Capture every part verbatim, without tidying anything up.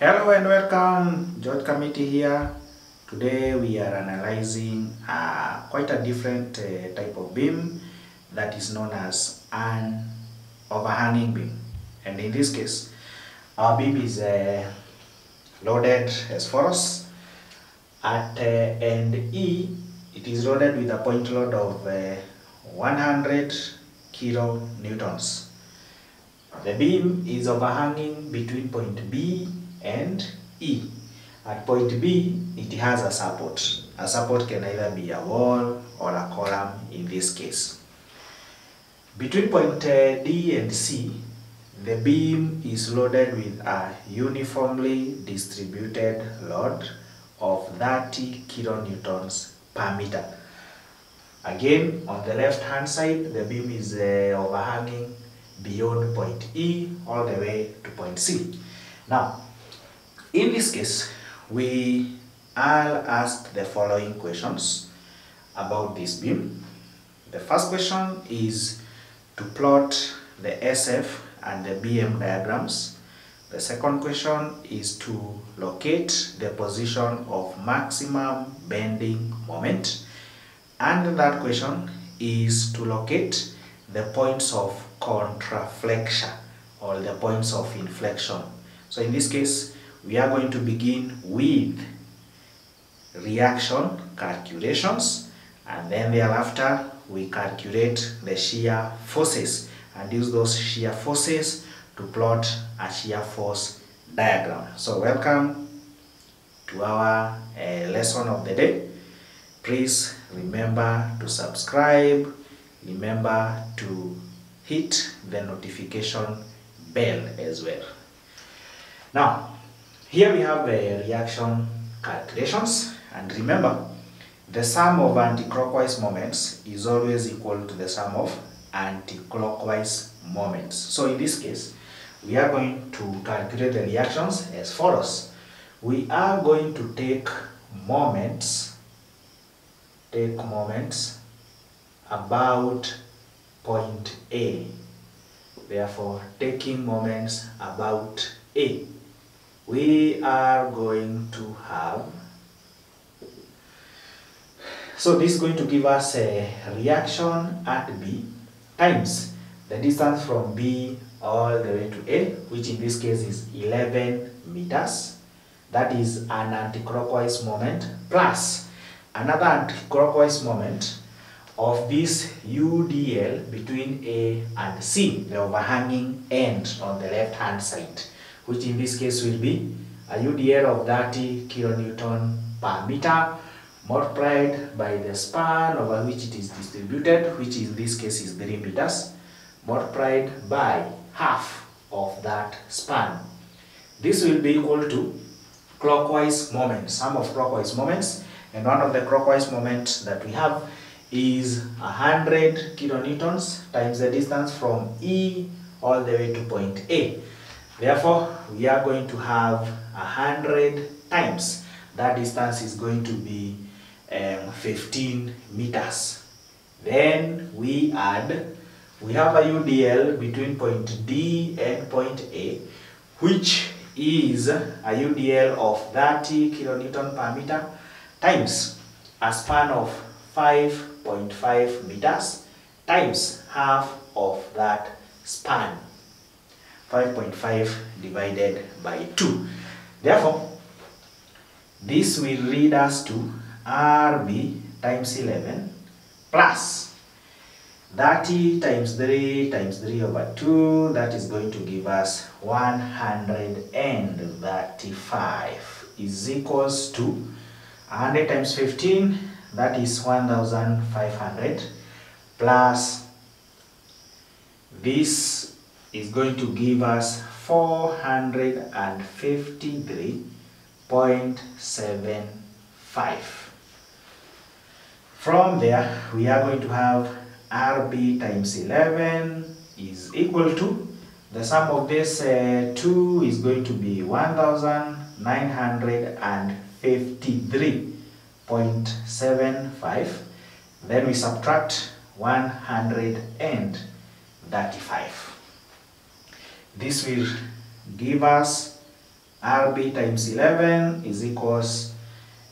Hello and welcome, George Kamiti here. Today we are analyzing uh, quite a different uh, type of beam that is known as an overhanging beam. And in this case, our beam is uh, loaded as follows. At uh, end E, it is loaded with a point load of uh, one hundred kilonewtons. The beam is overhanging between point B and E. At point B, it has a support. A support can either be a wall or a column in this case. Between point uh, D and C, the beam is loaded with a uniformly distributed load of thirty kilonewtons per meter. Again, on the left hand side, the beam is uh, overhanging beyond point E all the way to point C. Now, in this case, we are asked the following questions about this beam. The first question is to plot the S F and the B M diagrams. The second question is to locate the position of maximum bending moment. And the third question is to locate the points of contraflexure or the points of inflection. So in this case, we are going to begin with reaction calculations, and then thereafter we calculate the shear forces and use those shear forces to plot a shear force diagram. So welcome to our uh, lesson of the day. Please remember to subscribe, remember to hit the notification bell as well. Now, here we have a reaction calculations, and remember, the sum of anti-clockwise moments is always equal to the sum of anti-clockwise moments. So in this case, we are going to calculate the reactions as follows. We are going to take moments, take moments about point A. Therefore, taking moments about A, we are going to have, so this is going to give us a reaction at B times the distance from B all the way to A, which in this case is eleven meters. That is an anticlockwise moment plus another anticlockwise moment of this U D L between A and C, the overhanging end on the left hand side, which in this case will be a U D L of thirty kilonewton per meter multiplied by the span over which it is distributed, which in this case is three meters, multiplied by half of that span. This will be equal to clockwise moments, sum of clockwise moments, and one of the clockwise moments that we have is one hundred kilonewtons times the distance from E all the way to point A. Therefore, we are going to have one hundred times. That distance is going to be um, fifteen meters. Then we add, we have a U D L between point D and point A, which is a U D L of thirty kilonewton per meter times a span of five point five meters times half of that span. five point five divided by two. Therefore, this will lead us to R B times eleven plus thirty times three times three over two. That is going to give us one hundred thirty-five is equals to one hundred times fifteen. That is one thousand five hundred plus this is going to give us four hundred fifty-three point seven five. From there, we are going to have R B times eleven is equal to, the sum of this uh, two is going to be one thousand nine hundred fifty-three point seven five. Then we subtract one hundred thirty-five. This will give us R B times eleven is equals,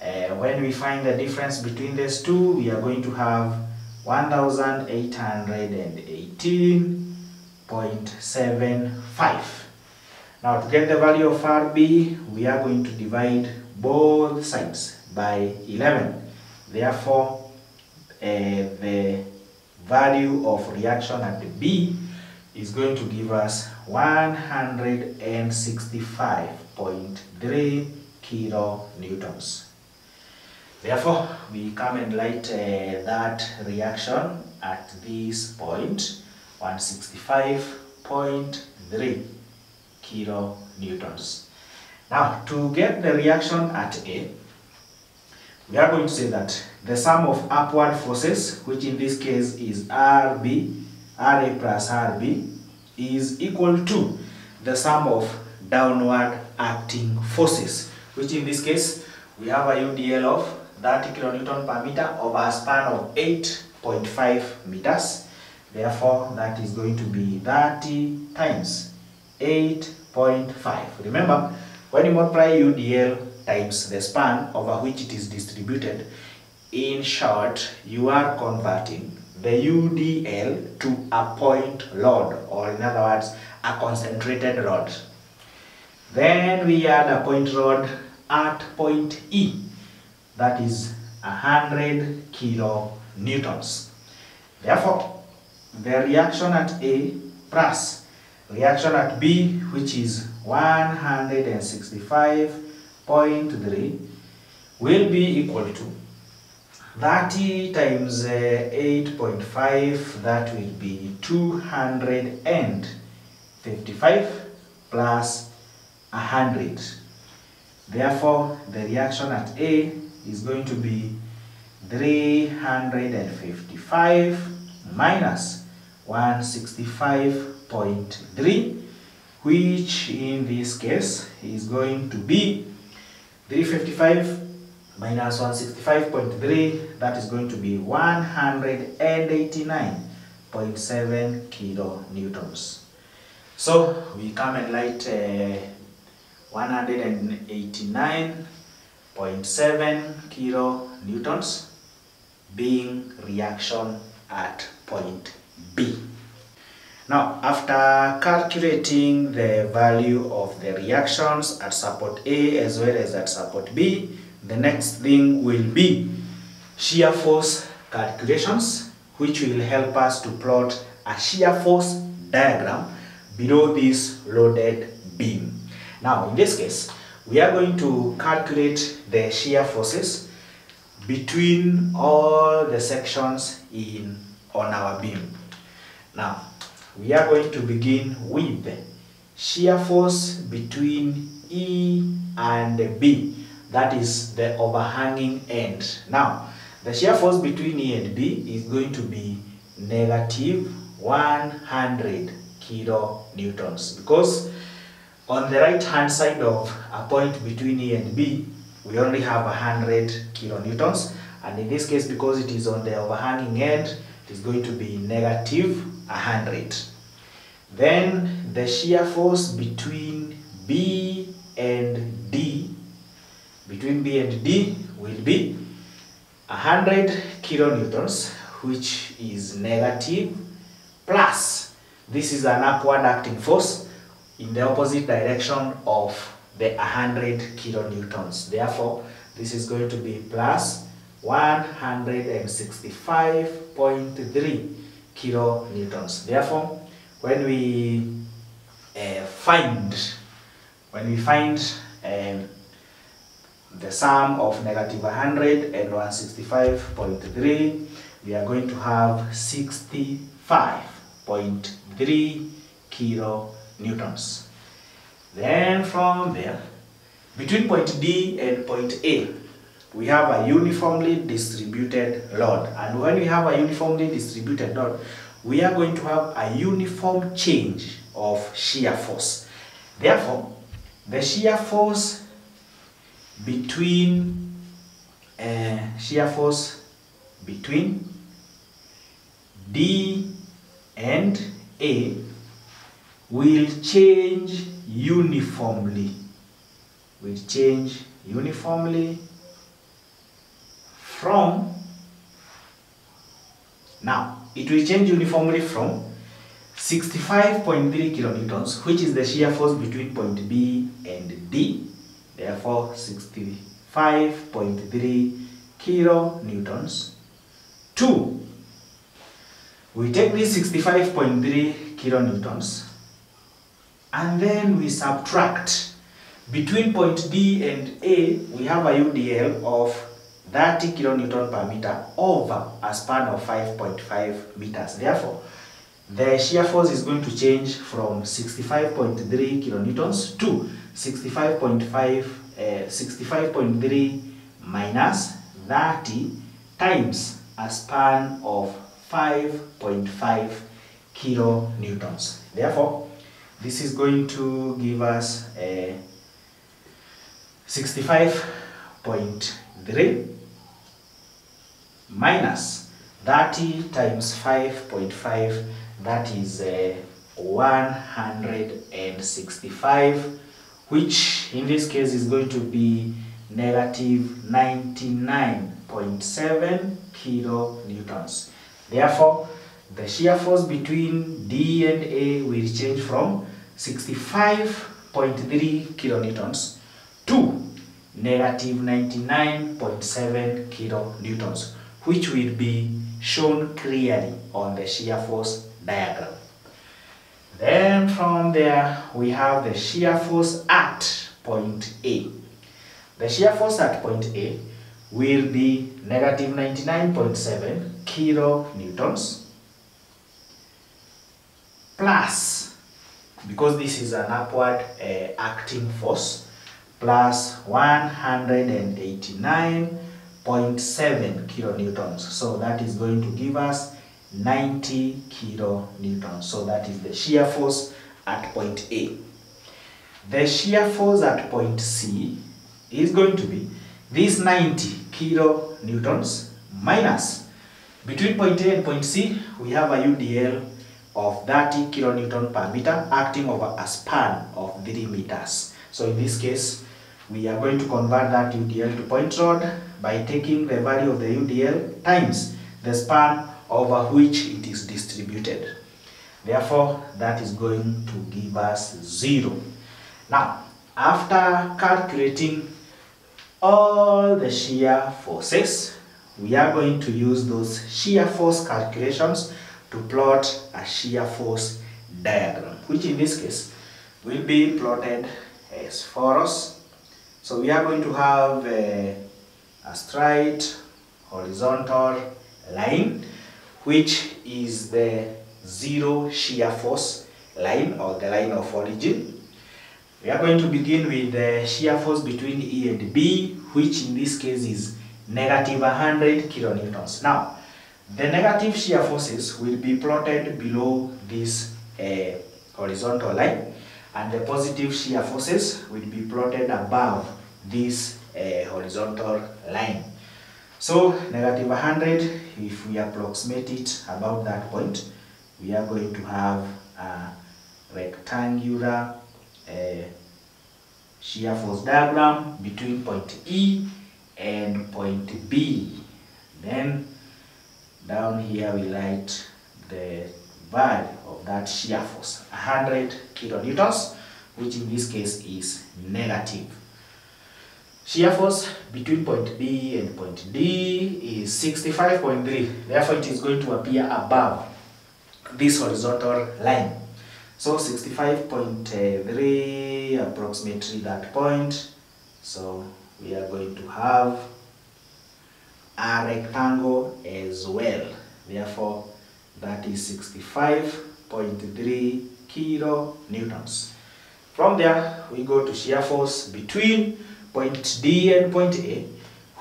uh, when we find the difference between these two, we are going to have one thousand eight hundred eighteen point seven five. Now to get the value of R B, we are going to divide both sides by eleven. Therefore, uh, the value of reaction at B is going to give us one hundred sixty-five point three kilonewtons. Therefore, we come and write uh, that reaction at this point, one hundred sixty-five point three kilonewtons. Now, to get the reaction at A, we are going to say that the sum of upward forces, which in this case is R B, R A plus R B, is equal to the sum of downward acting forces, which in this case we have a U D L of thirty kilonewton per meter over a span of eight point five meters. Therefore, that is going to be thirty times eight point five. Remember, when you multiply U D L times the span over which it is distributed, in short, you are converting the U D L to a point load, or in other words, a concentrated load. Then we add a point load at point E, that is one hundred kilonewtons. Therefore, the reaction at A plus reaction at B, which is one hundred sixty-five point three, will be equal to thirty times eight point five, that will be two hundred fifty-five plus one hundred. Therefore, the reaction at A is going to be three hundred fifty-five minus one hundred sixty-five point three, which in this case is going to be three hundred fifty-five minus one hundred sixty-five point three, that is going to be one hundred eighty-nine point seven kilonewtons. So we come and write uh, one hundred eighty-nine point seven kilonewtons being reaction at point B. Now, after calculating the value of the reactions at support A as well as at support B, the next thing will be shear force calculations, which will help us to plot a shear force diagram below this loaded beam. Now, in this case, we are going to calculate the shear forces between all the sections in on our beam. Now, we are going to begin with shear force between E and B, that is the overhanging end. Now, the shear force between E and B is going to be negative one hundred kilonewtons, because on the right hand side of a point between E and B, we only have one hundred kilonewtons, and in this case, because it is on the overhanging end, it is going to be negative one hundred. Then the shear force between B and D, between B and D will be one hundred kilonewtons, which is negative, plus this is an upward acting force in the opposite direction of the one hundred kilonewtons. Therefore, this is going to be plus one hundred sixty-five point three kilonewtons. Therefore, when we uh, find when we find um, the sum of negative one hundred and one hundred sixty-five point three, we are going to have sixty-five point three kilonewtons. Then from there, between point D and point A, we have a uniformly distributed load. And when we have a uniformly distributed load, we are going to have a uniform change of shear force. Therefore, the shear force between uh, shear force between D and A will change uniformly will change uniformly from, now it will change uniformly from sixty-five point three kilonewtons, which is the shear force between point B and D, therefore sixty-five point three kilonewtons, to, we take this sixty-five point three kilonewtons and then we subtract between point D and A, we have a U D L of thirty kilonewton per meter over a span of five point five meters. Therefore, the shear force is going to change from sixty-five point three kilonewtons to sixty-five point five, uh, sixty-five point three minus thirty times a span of five point five kilonewtons. Therefore, this is going to give us a sixty-five point three minus thirty times five point five, that is uh, one hundred sixty-five, which in this case is going to be negative ninety-nine point seven kilonewtons. Therefore, the shear force between D and A will change from sixty-five point three kilonewtons to negative ninety-nine point seven kilonewtons, which will be shown clearly on the shear force diagram. Then from there we have the shear force at point A. The shear force at point A will be negative ninety-nine point seven kilonewtons plus, because this is an upward uh, acting force, plus one hundred eighty-nine point seven kilonewtons. So that is going to give us ninety kilonewtons. So that is the shear force at point A. The shear force at point C is going to be this ninety kilonewtons minus, between point A and point C we have a U D L of thirty kilonewton per meter acting over a span of three meters. So in this case we are going to convert that U D L to point rod by taking the value of the U D L times the span over which it is distributed. Therefore, that is going to give us zero. Now, after calculating all the shear forces, we are going to use those shear force calculations to plot a shear force diagram, which in this case will be plotted as follows. So we are going to have a a straight horizontal line, which is the zero shear force line or the line of origin. We are going to begin with the shear force between E and B, which in this case is negative one hundred kilonewtons. Now, the negative shear forces will be plotted below this uh, horizontal line, and the positive shear forces will be plotted above this a horizontal line. So negative one hundred, if we approximate it about that point, we are going to have a rectangular uh, shear force diagram between point E and point B. Then down here we write the value of that shear force, one hundred kilonewtons, which in this case is negative. Shear force between point B and point D is sixty-five point three, therefore it is going to appear above this horizontal line. So sixty-five point three, approximately that point. So we are going to have a rectangle as well. Therefore, that is sixty-five point three kilonewtons. From there, we go to shear force between point D and point A,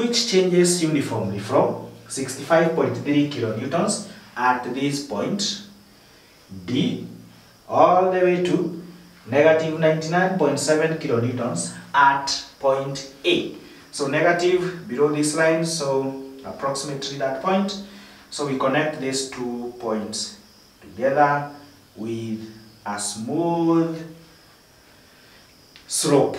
which changes uniformly from sixty-five point three kilonewtons at this point D all the way to negative ninety-nine point seven kilonewtons at point A. So negative below this line, so approximately that point. So we connect these two points together with a smooth slope.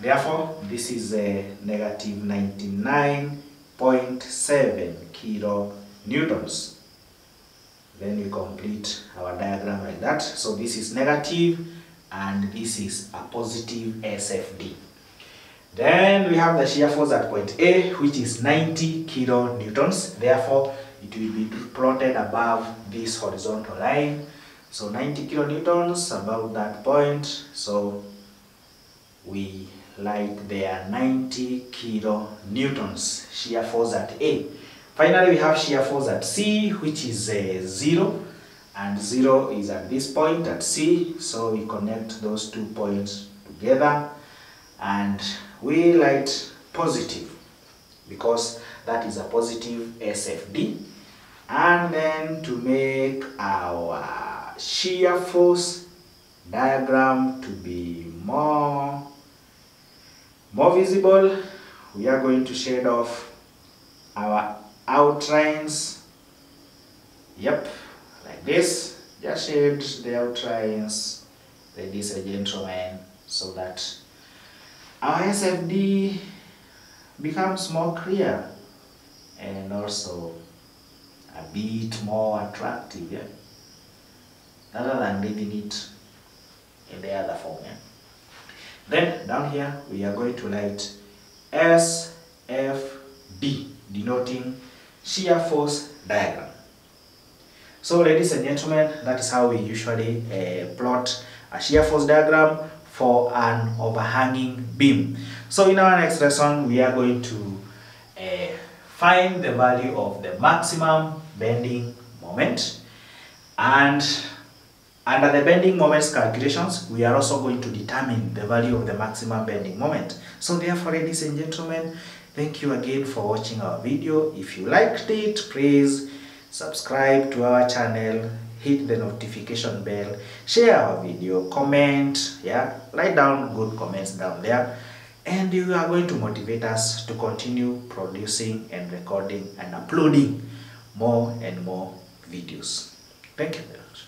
Therefore, this is a negative ninety-nine point seven kilonewtons. Then we complete our diagram like that. So this is negative and this is a positive S F D. Then we have the shear force at point A, which is ninety kilonewtons. Therefore, it will be plotted above this horizontal line. So ninety kilonewtons above that point. So we write there ninety kilonewtons shear force at A. Finally, we have shear force at C, which is uh, zero, and zero is at this point at C. So we connect those two points together, and we write positive because that is a positive S F D. And then to make our shear force diagram to be more more visible, we are going to shade off our outlines. Yep, like this. Just shade the outlines like this, gentlemen, so that our S F D becomes more clear and also a bit more attractive, yeah? Rather than leaving it in the other form. Yeah? Then down here we are going to write S F D, denoting shear force diagram. So ladies and gentlemen, that is how we usually uh, plot a shear force diagram for an overhanging beam. So in our next lesson, we are going to uh, find the value of the maximum bending moment, and under the bending moments calculations, we are also going to determine the value of the maximum bending moment. So therefore, ladies and gentlemen, thank you again for watching our video. If you liked it, please subscribe to our channel, hit the notification bell, share our video, comment, yeah, write down good comments down there, and you are going to motivate us to continue producing and recording and uploading more and more videos. Thank you very much.